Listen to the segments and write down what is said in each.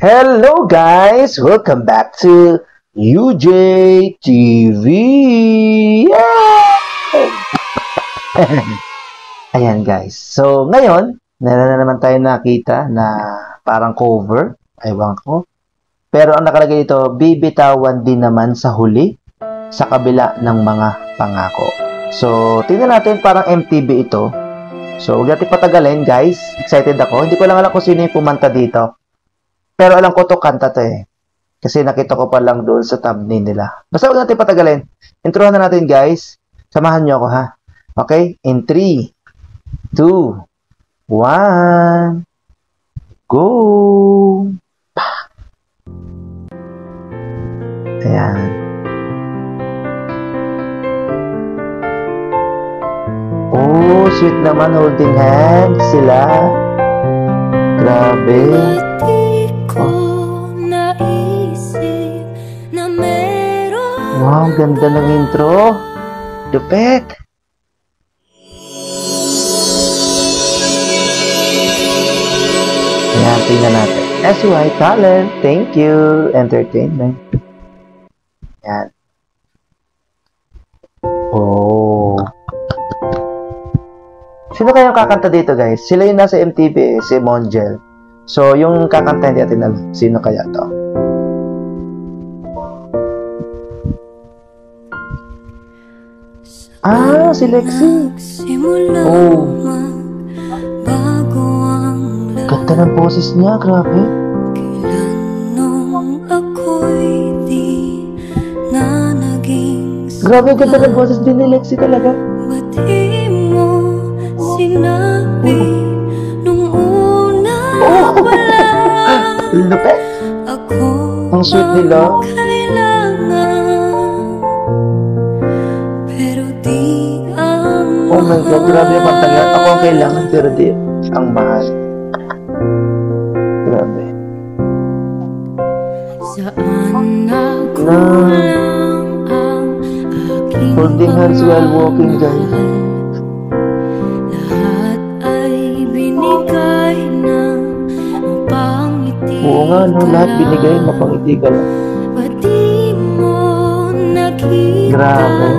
Hello guys, welcome back to UJTV. Ayan guys, so ngayon, meron na naman tayo nakita na parang cover, ewan ko. Pero ang nakalagay dito, bibitawan din naman sa huli sa kabila ng mga pangako. So tingnan natin, parang MTV ito. So huwag natin patagalin guys, excited ako. Hindi ko lang alam kung sino yung pumanta dito. Pero alam ko to kanta to eh. Kasi nakita ko pa lang doon sa thumbnail nila. Basta huwag natin patagalin. Introhan na natin guys. Samahan nyo ako ha. Okay? In 3, 2, 1, go! Ayan. Oh, sweet naman. Holding hands sila. Grabe. Wow, ganda ng intro. Dupet. Ayan, tingnan natin. SY Talent, thank you, Entertainment. Ayan. Oh. Sino kayang kakanta dito, guys? Sila yung nasa MTV, si Mongel. So, yung kakanta, hindi natin alam sino kaya to. Ah, si Lexi. Oh. Ganda ng boses niya, grabe. Grabe, ganda ng boses din ni Lexi talaga. Oh. Lupet. Ang sweet nila. Oh my God, grabe yung pagtanggap. Ako ang kailangan, pero di ang mahal. Grabe. Holding hands while walking, guys. Oo nga, no? Lahat binigay, mapangiti ka lang. Grabe.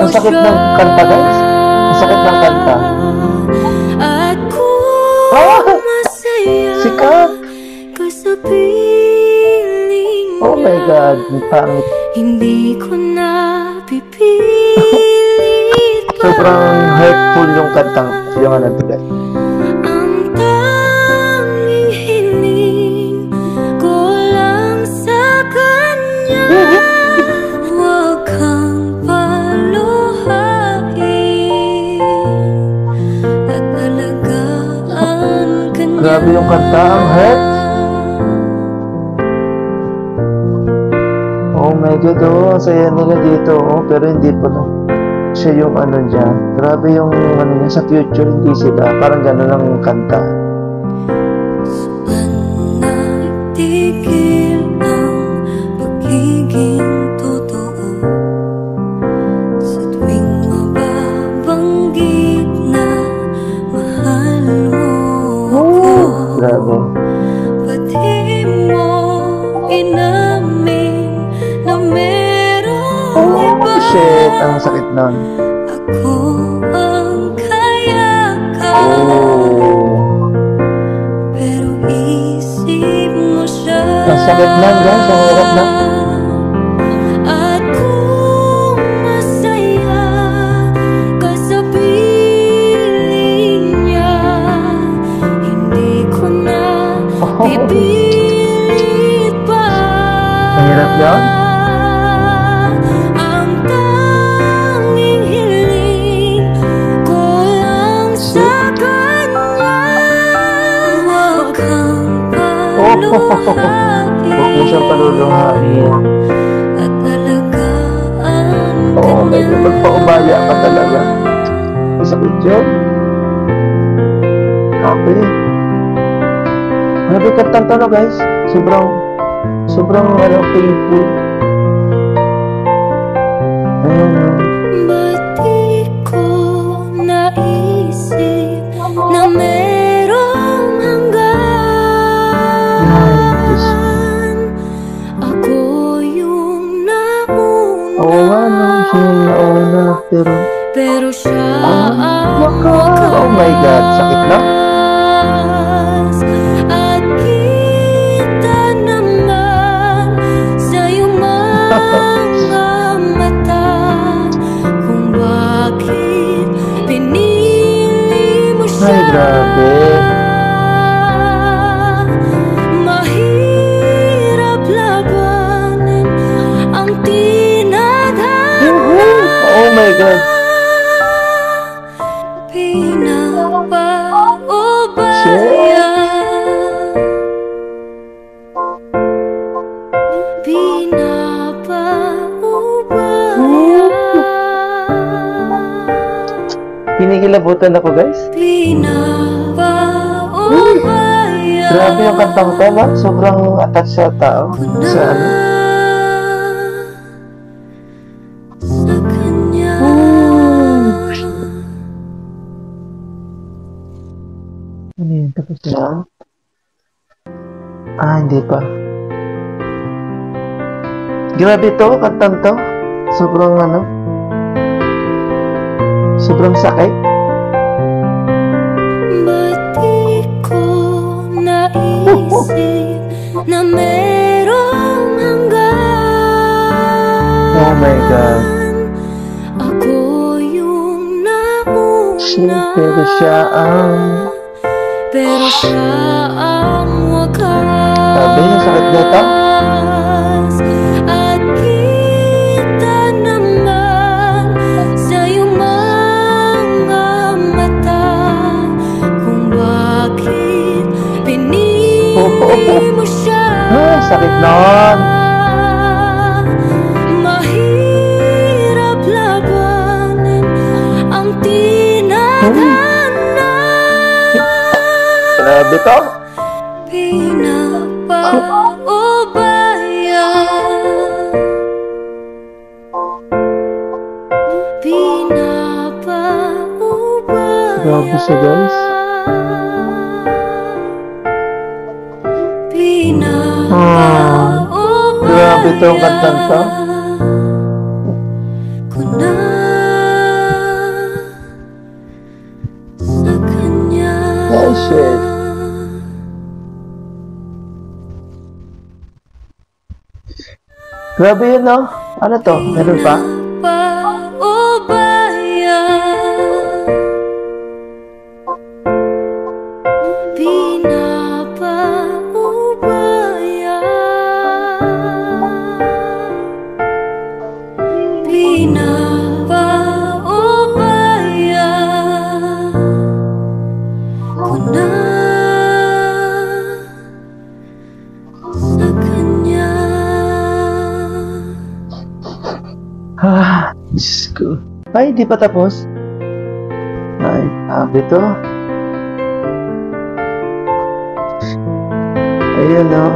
Ang sakit ng kanta guys. Ang sakit ng kanta. Oh! Sikat! Oh my God! Ang pangit. Sobrang hurtful yung kantang. Yung ano ito guys. Grabe yung kanta, ang hurt. Oh my God, oh, ang saya nila dito, oh, pero hindi pa lang siya yung ano dyan. Grabe yung ano niya, sa future hindi sila, parang gano'n ang kanta. Shit, ang sakit nun. Oh. Ang sakit nun guys, ang hirap na. Oh. Ang hirap yun. Huwag mo siyang paluluhain. Oo, may magpaubaya ka talaga. Masakit yun. Grabe. Grabe, katang-tano guys. Sobrang painful. Oh my God, sakit na. Ay, grabe. Mahirap labanan ang tinadhana. Oh my God. Kinikilabutan ako, guys. Grabe yung kantang to, man. Sobrang attached sa tao. Sa ano. Ano yun? Tapos na? Ah, hindi pa. Grabe to, kantang to. Sobrang ano. Sobrang sakit. Ba't di ko naisip na merong hanggan? Oh my God. Ako yung nauna, pero siya ang wakas. Sabi niya, sakit na ito. Sakit nun. Mahirap labanan ang tinadhana. Grabe to. Pinapaubaya. Grabe siya, guys. Grabe itong kantang to. Oh shit. Grabe yun, no? Ano to? Meron pa? Ay, di pa tapos. Ay, sabi to. Ayun, no?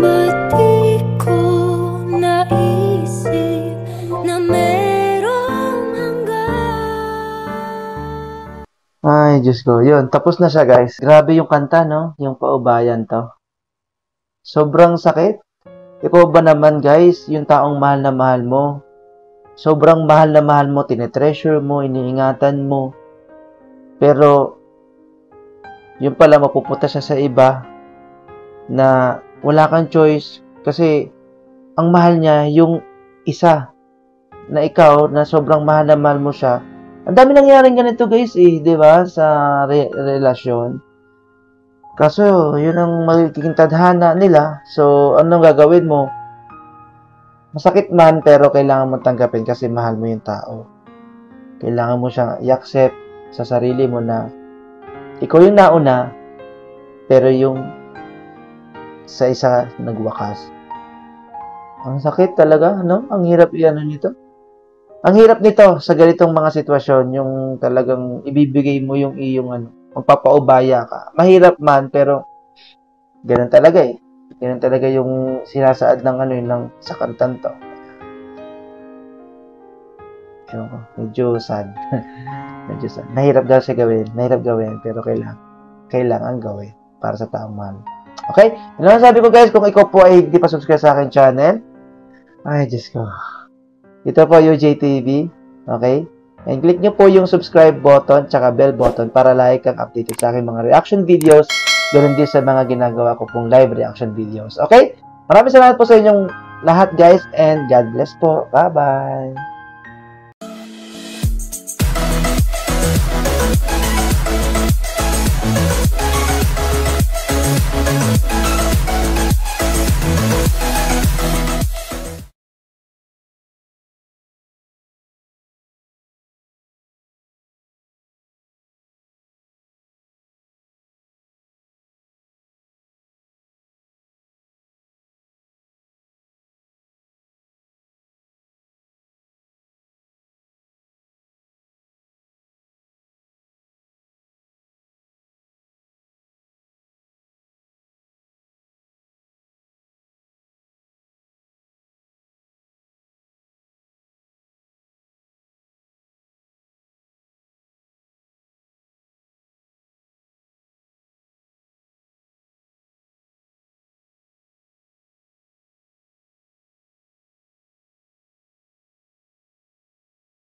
Ba't di ko naisip na merong hanggan? Ay, Diyos ko. Yun, tapos na siya, guys. Grabe yung kanta, no? Yung paubayan to. Sobrang sakit. Ikaw ba naman, guys, yung taong mahal na mahal mo? Sobrang mahal na mahal mo, tinetreasure mo, iniingatan mo. Pero, yun pala, mapupunta siya sa iba na wala kang choice kasi ang mahal niya yung isa na ikaw na sobrang mahal na mahal mo siya. Ang dami nangyaring ganito, guys, eh, di ba, sa relasyon. Kaso, yun ang magiging tadhana nila. So, anong gagawin mo? Masakit man, pero kailangan mo tanggapin kasi mahal mo yung tao. Kailangan mo siyang i-accept sa sarili mo na ikaw yung nauna, pero yung sa isa nagwakas. Ang sakit talaga, no? Ang hirap i-ano nito. Ang hirap nito sa ganitong mga sitwasyon, yung talagang ibibigay mo yung iyong ano. Magpapaubaya ka. Mahirap man, pero ganun talaga eh. Ganun talaga yung sinasaad ng ano yun lang sa kantang to. Medyo sad. Medyo sad. Mahirap daw siya gawin. Mahirap gawin, pero kailangan gawin para sa taong mahal. Okay? Ano ang sabi ko, guys, kung ikaw po ay hindi pa subscribe sa akin channel, Ay, Diyos ko. Ito po, UJTV. Okay? And click nyo po yung subscribe button tsaka bell button para lagi kang updated sa aking mga reaction videos. Ganoon din sa mga ginagawa ko pong live reaction videos. Okay? Maraming salamat po sa inyong lahat, guys. And God bless po. Bye-bye.